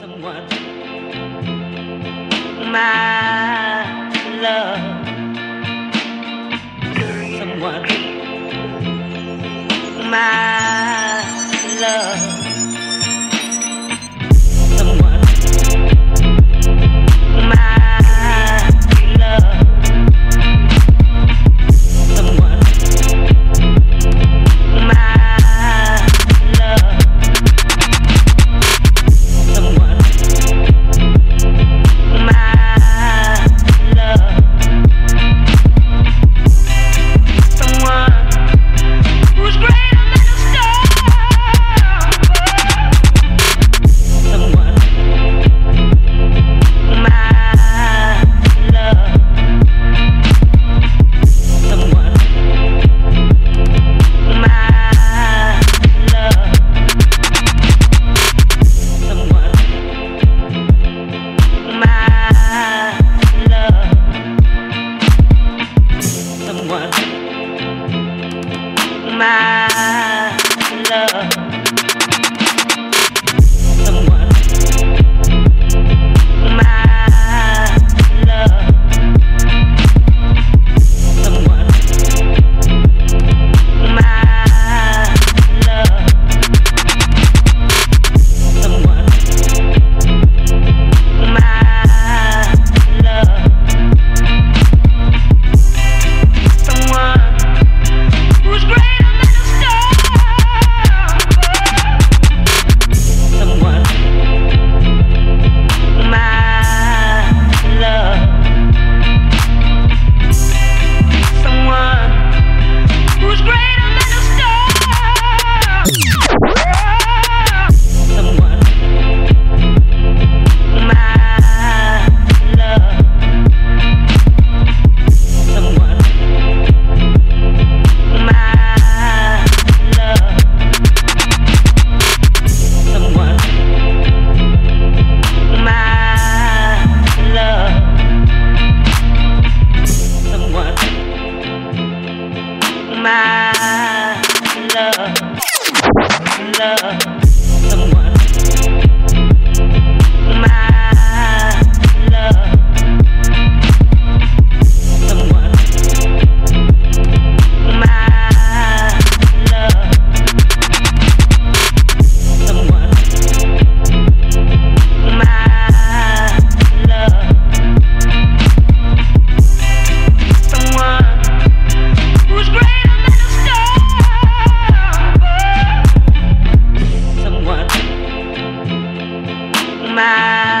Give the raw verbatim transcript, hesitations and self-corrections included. someone. My love, someone. My love. My love. My love, love, someone. My love. My